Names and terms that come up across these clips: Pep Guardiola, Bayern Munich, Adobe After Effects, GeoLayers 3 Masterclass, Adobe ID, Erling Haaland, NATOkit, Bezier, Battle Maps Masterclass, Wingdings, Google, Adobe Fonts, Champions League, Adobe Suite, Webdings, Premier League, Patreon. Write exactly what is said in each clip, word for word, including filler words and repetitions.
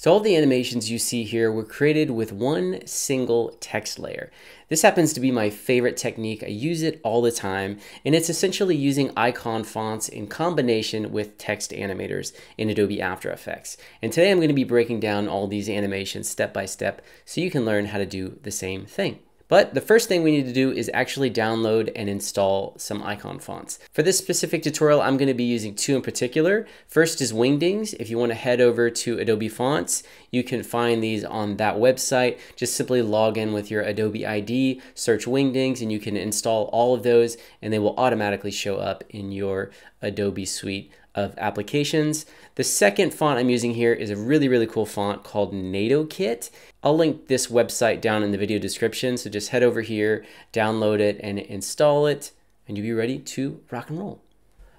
So all the animations you see here were created with one single text layer. This happens to be my favorite technique. I use it all the time, and it's essentially using icon fonts in combination with text animators in Adobe After Effects. And today I'm going to be breaking down all these animations step by step so you can learn how to do the same thing. But the first thing we need to do is actually download and install some icon fonts. For this specific tutorial, I'm going to be using two in particular. First is Wingdings. If you want to head over to Adobe Fonts, you can find these on that website. Just simply log in with your Adobe I D, search Wingdings, and you can install all of those, and they will automatically show up in your Adobe Suite of applications. The second font I'm using here is a really, really cool font called NATOkit. I'll link this website down in the video description, so just head over here, download it, and install it, and you'll be ready to rock and roll.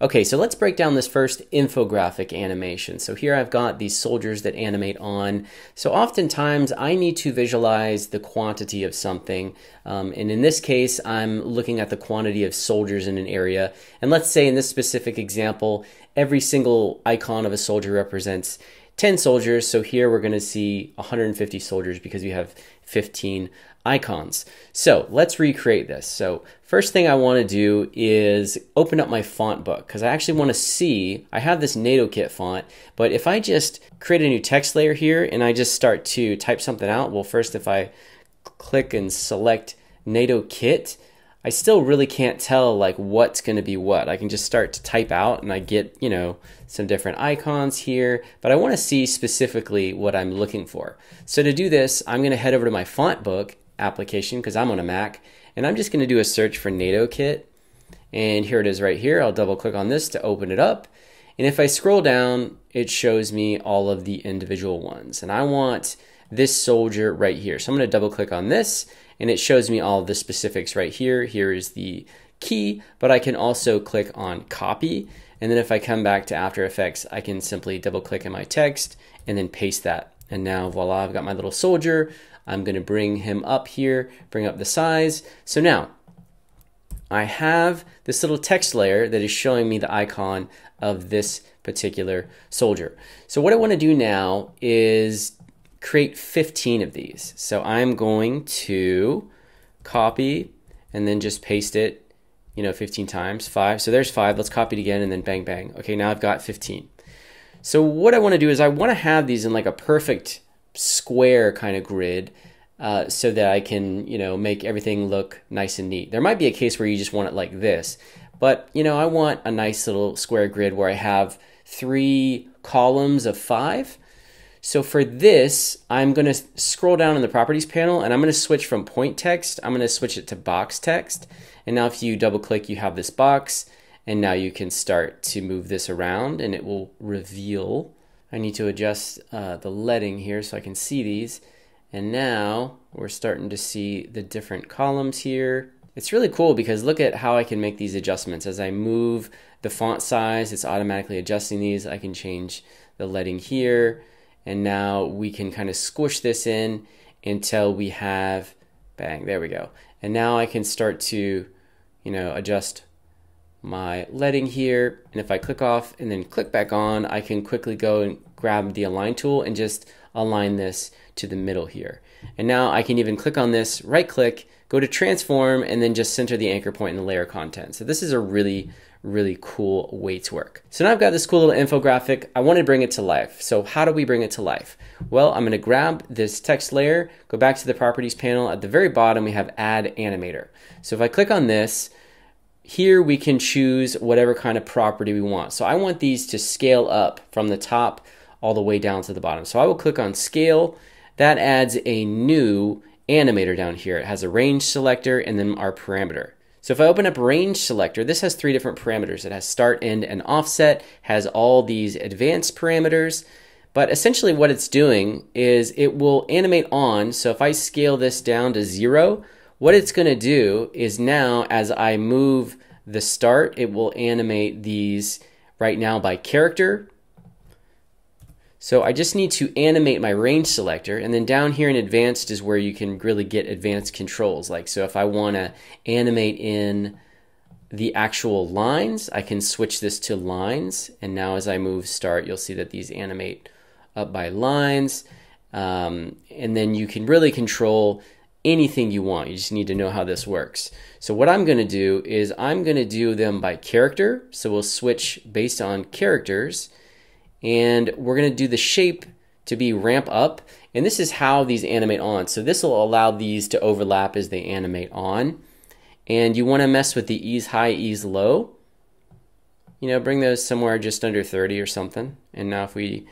Okay, so let's break down this first infographic animation. So here I've got these soldiers that animate on. So oftentimes I need to visualize the quantity of something. Um, and in this case, I'm looking at the quantity of soldiers in an area. And let's say in this specific example, every single icon of a soldier represents ten soldiers. So here we're gonna see one hundred fifty soldiers because we have fifteen icons. So let's recreate this. So first thing I want to do is open up my font book, because I actually want to see, I have this NATOkit font, but if I just create a new text layer here and I just start to type something out, well, first if I click and select NATOkit, I still really can't tell like what's going to be what. I can just start to type out and I get, you know, some different icons here, but I want to see specifically what I'm looking for. So to do this, I'm going to head over to my font book application, because I'm on a Mac, and I'm just going to do a search for NATOkit. And here it is right here. I'll double click on this to open it up. And if I scroll down, it shows me all of the individual ones. And I want this soldier right here. So I'm going to double click on this, and it shows me all the specifics right here. Here is the key, but I can also click on copy. And then if I come back to After Effects, I can simply double click in my text and then paste that. And now voila, I've got my little soldier. I'm going to bring him up here, bring up the size. So now I have this little text layer that is showing me the icon of this particular soldier. So what I want to do now is create fifteen of these. So I'm going to copy and then just paste it, you know, fifteen times, five. So there's five. Let's copy it again and then bang, bang. Okay, now I've got fifteen. So what I want to do is I want to have these in like a perfect square kind of grid, uh, so that I can, you know, make everything look nice and neat. There might be a case where you just want it like this, but you know, I want a nice little square grid where I have three columns of five. So for this, I'm going to scroll down in the properties panel, and I'm going to switch from point text. I'm going to switch it to box text. And now if you double click, you have this box, and now you can start to move this around and it will reveal. I need to adjust uh, the leading here so I can see these. And now we're starting to see the different columns here. It's really cool because look at how I can make these adjustments. As I move the font size, it's automatically adjusting these. I can change the leading here. And now we can kind of squish this in until we have, bang, there we go. And now I can start to, you know, adjust my leading here. And if I click off and then click back on, I can quickly go and grab the align tool and just align this to the middle here. And now I can even click on this, right click, go to transform, and then just center the anchor point in the layer content. So this is a really, really cool way to work. So now I've got this cool little infographic. I want to bring it to life. So how do we bring it to life? Well, I'm going to grab this text layer, go back to the properties panel. At the very bottom, we have add animator. So if I click on this, here we can choose whatever kind of property we want. So I want these to scale up from the top all the way down to the bottom. So I will click on scale. That adds a new animator down here. It has a range selector and then our parameter. So if I open up range selector, this has three different parameters. It has start, end, and offset, has all these advanced parameters. But essentially what it's doing is it will animate on. So if I scale this down to zero, what it's going to do is now as I move the start, it will animate these right now by character. So I just need to animate my range selector, and then down here in advanced is where you can really get advanced controls. Like, so if I want to animate in the actual lines, I can switch this to lines. And now as I move start, you'll see that these animate up by lines, um, and then you can really control anything you want. You just need to know how this works. So what I'm going to do is I'm going to do them by character. So we'll switch based on characters, and we're going to do the shape to be ramp up. And this is how these animate on. So this will allow these to overlap as they animate on. And you want to mess with the ease high, ease low. You know, bring those somewhere just under thirty or something. And now if we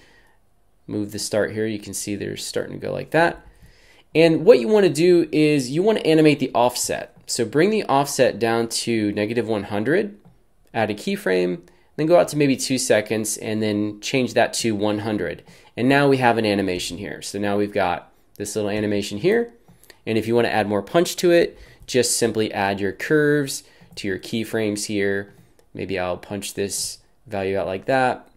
move the start here, you can see they're starting to go like that. And what you want to do is you want to animate the offset. So bring the offset down to negative one hundred, add a keyframe, then go out to maybe two seconds and then change that to one hundred. And now we have an animation here. So now we've got this little animation here. And if you want to add more punch to it, just simply add your curves to your keyframes here. Maybe I'll punch this value out like that.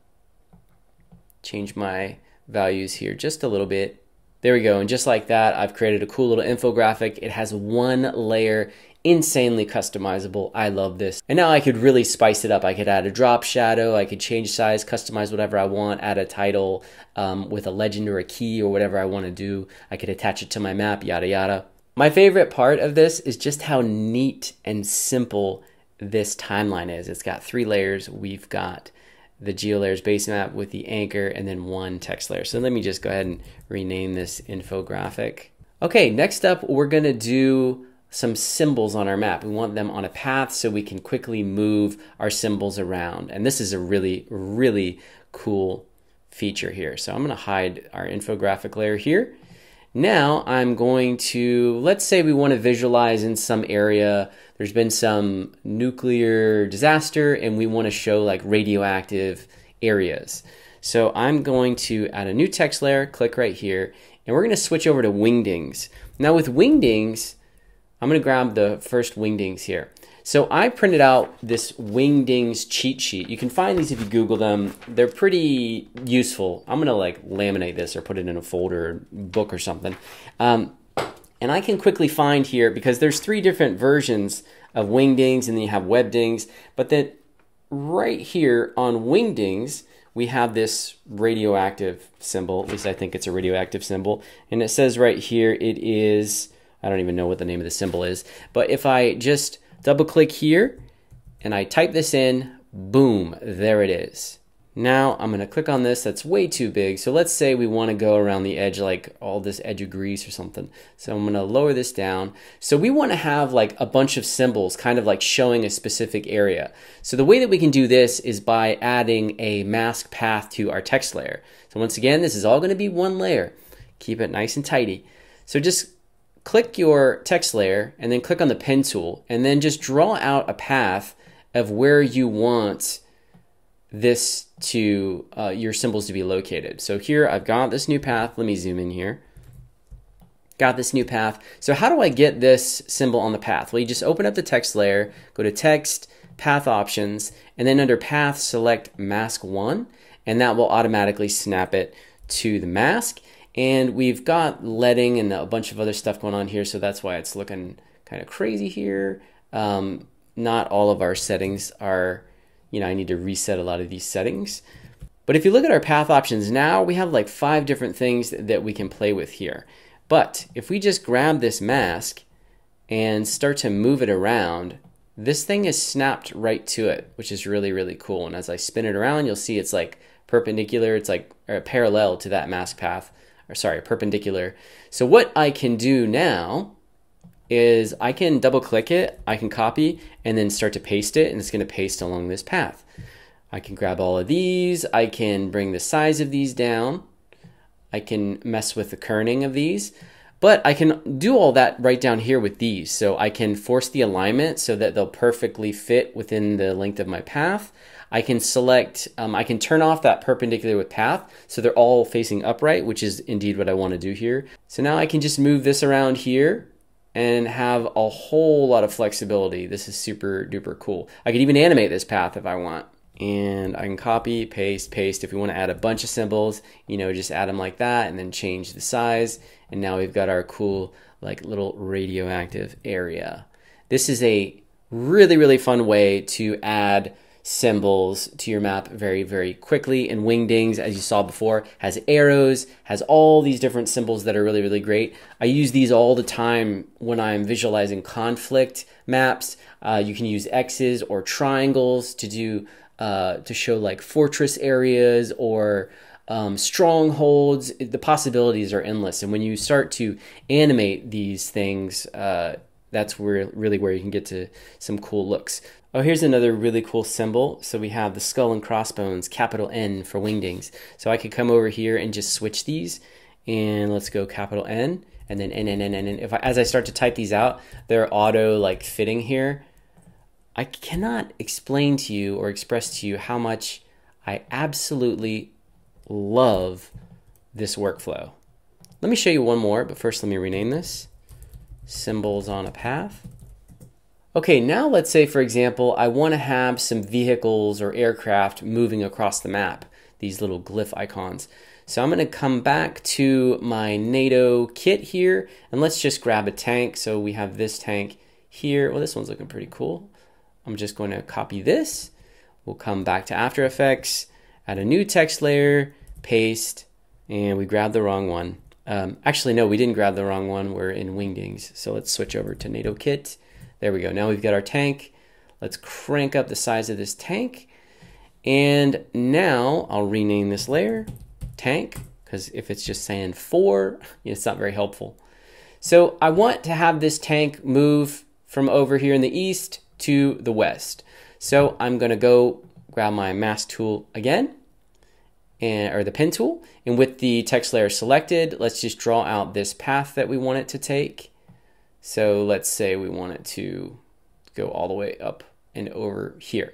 Change my values here just a little bit. There we go, and just like that, I've created a cool little infographic. It has one layer, insanely customizable. I love this. And now I could really spice it up. I could add a drop shadow, I could change size, customize whatever I want, add a title um, with a legend or a key or whatever I want to do. I could attach it to my map, yada, yada. My favorite part of this is just how neat and simple this timeline is. It's got three layers. We've got the GeoLayers base map with the anchor and then one text layer. So let me just go ahead and rename this infographic. Okay, next up we're going to do some symbols on our map. We want them on a path so we can quickly move our symbols around. And this is a really, really cool feature here. So I'm going to hide our infographic layer here. Now I'm going to, let's say we want to visualize in some area, there's been some nuclear disaster and we want to show like radioactive areas. So I'm going to add a new text layer, click right here, and we're going to switch over to Wingdings. Now with Wingdings, I'm going to grab the first Wingdings here. So I printed out this Wingdings cheat sheet. You can find these if you Google them. They're pretty useful. I'm gonna like laminate this or put it in a folder or book or something. Um, and I can quickly find here because there's three different versions of Wingdings and then you have Webdings. But then right here on Wingdings, we have this radioactive symbol. At least I think it's a radioactive symbol. And it says right here it is, I don't even know what the name of the symbol is, but if I just double click here and I type this in, boom, there it is. Now I'm gonna click on this, that's way too big. So let's say we wanna go around the edge, like all this edge of grease or something. So I'm gonna lower this down. So we wanna have like a bunch of symbols kind of like showing a specific area. So the way that we can do this is by adding a mask path to our text layer. So once again, this is all gonna be one layer. Keep it nice and tidy. So just click your text layer and then click on the pen tool and then just draw out a path of where you want this to, uh, your symbols to be located. So here I've got this new path. Let me zoom in here. Got this new path. So how do I get this symbol on the path? Well, you just open up the text layer, go to text, path options, and then under path, select mask one, and that will automatically snap it to the mask. And we've got leading and a bunch of other stuff going on here, so that's why it's looking kind of crazy here. Um, not all of our settings are, you know, I need to reset a lot of these settings. But if you look at our path options now, we have like five different things that we can play with here. But if we just grab this mask and start to move it around, this thing is snapped right to it, which is really, really cool. And as I spin it around, you'll see it's like perpendicular, it's like or parallel to that mask path. Or sorry, perpendicular. So what I can do now is I can double click it, I can copy and then start to paste it, and it's gonna paste along this path. I can grab all of these, I can bring the size of these down, I can mess with the kerning of these, but I can do all that right down here with these. So I can force the alignment so that they'll perfectly fit within the length of my path. I can select, um, I can turn off that perpendicular with path so they're all facing upright, which is indeed what I want to do here. So now I can just move this around here and have a whole lot of flexibility. This is super duper cool. I could even animate this path if I want. And I can copy, paste, paste. If we want to add a bunch of symbols, you know, just add them like that and then change the size. And now we've got our cool like little radioactive area. This is a really, really fun way to add symbols to your map very, very quickly. And Wingdings, as you saw before, has arrows, has all these different symbols that are really, really great. I use these all the time when I'm visualizing conflict maps. Uh, you can use X's or triangles to do uh, to show like fortress areas or um, strongholds. The possibilities are endless. And when you start to animate these things, uh, that's where really where you can get to some cool looks. Oh, here's another really cool symbol. So we have the skull and crossbones, capital N for Wingdings. So I could come over here and just switch these, and let's go capital N and then N, N, N, N, N. If I, as I start to type these out, they're auto like fitting here. I cannot explain to you or express to you how much I absolutely love this workflow. Let me show you one more, but first let me rename this. Symbols on a path. Okay, now let's say, for example, I want to have some vehicles or aircraft moving across the map, these little glyph icons. So I'm going to come back to my NATOkit here, and let's just grab a tank. So we have this tank here. Well, this one's looking pretty cool. I'm just going to copy this. We'll come back to After Effects, add a new text layer, paste, and we grabbed the wrong one. Um, actually, no, we didn't grab the wrong one. We're in Wingdings. So let's switch over to NATOkit. There we go. Now we've got our tank. Let's crank up the size of this tank. And now I'll rename this layer tank, because if it's just saying four, it's not very helpful. So I want to have this tank move from over here in the east to the west. So I'm going to go grab my mask tool again, and, or the pen tool. And with the text layer selected, let's just draw out this path that we want it to take. So let's say we want it to go all the way up and over here.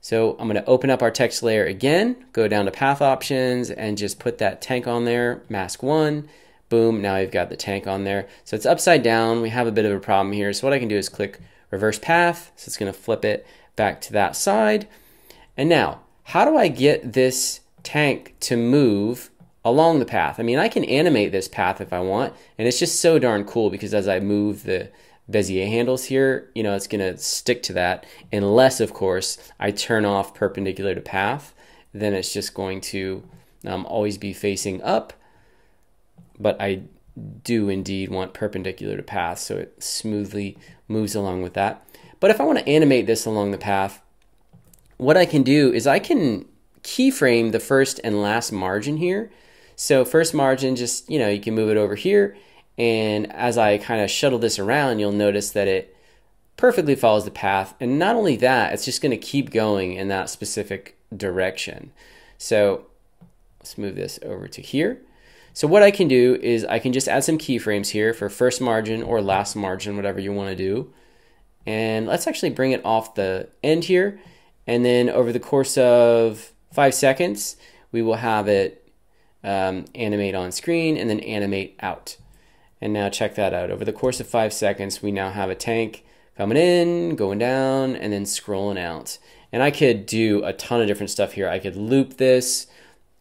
So I'm going to open up our text layer again, go down to path options and just put that tank on there, mask one, boom, now you've got the tank on there. So it's upside down. We have a bit of a problem here. So what I can do is click reverse path. So it's going to flip it back to that side. And now how do I get this tank to move along the path? I mean, I can animate this path if I want, and it's just so darn cool because as I move the Bezier handles here, you know, it's gonna stick to that unless, of course, I turn off perpendicular to path. Then it's just going to um, always be facing up, but I do indeed want perpendicular to path, so it smoothly moves along with that. But if I want to animate this along the path, what I can do is I can keyframe the first and last margin here. So first margin, just, you know, you can move it over here. And as I kind of shuttle this around, you'll notice that it perfectly follows the path. And not only that, it's just going to keep going in that specific direction. So let's move this over to here. So what I can do is I can just add some keyframes here for first margin or last margin, whatever you want to do. And let's actually bring it off the end here. And then over the course of five seconds, we will have it Um, animate on screen and then animate out. And now check that out. Over the course of five seconds, we now have a tank coming in, going down, and then scrolling out. And I could do a ton of different stuff here. I could loop this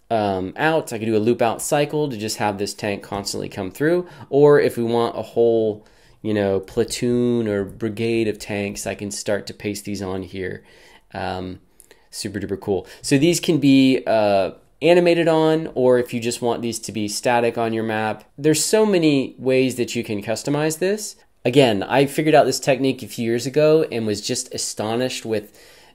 um, out. I could do a loop out cycle to just have this tank constantly come through. Or if we want a whole, you know, platoon or brigade of tanks, I can start to paste these on here. Um, super duper cool. So these can be uh, animated on, or if you just want these to be static on your map. There's so many ways that you can customize this. Again, I figured out this technique a few years ago and was just astonished with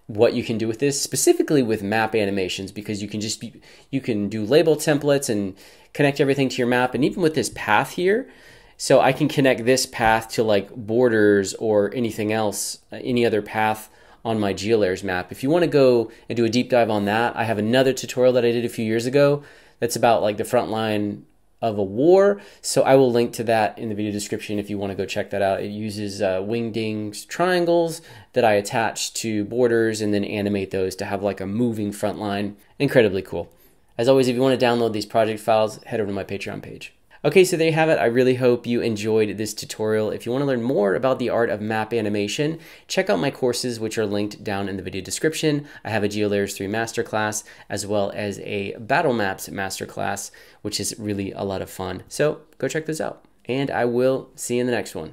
what you can do with this, specifically with map animations, because you can just be, you can do label templates and connect everything to your map. And even with this path here, so I can connect this path to like borders or anything else, any other path on my GeoLayers map. If you want to go and do a deep dive on that, I have another tutorial that I did a few years ago that's about like the front line of a war. So I will link to that in the video description if you want to go check that out. It uses uh, Wingdings triangles that I attach to borders and then animate those to have like a moving front line. Incredibly cool. As always, if you want to download these project files, head over to my Patreon page. Okay, so there you have it. I really hope you enjoyed this tutorial. If you want to learn more about the art of map animation, check out my courses, which are linked down in the video description. I have a GeoLayers three Masterclass, as well as a Battle Maps Masterclass, which is really a lot of fun. So go check those out, and I will see you in the next one.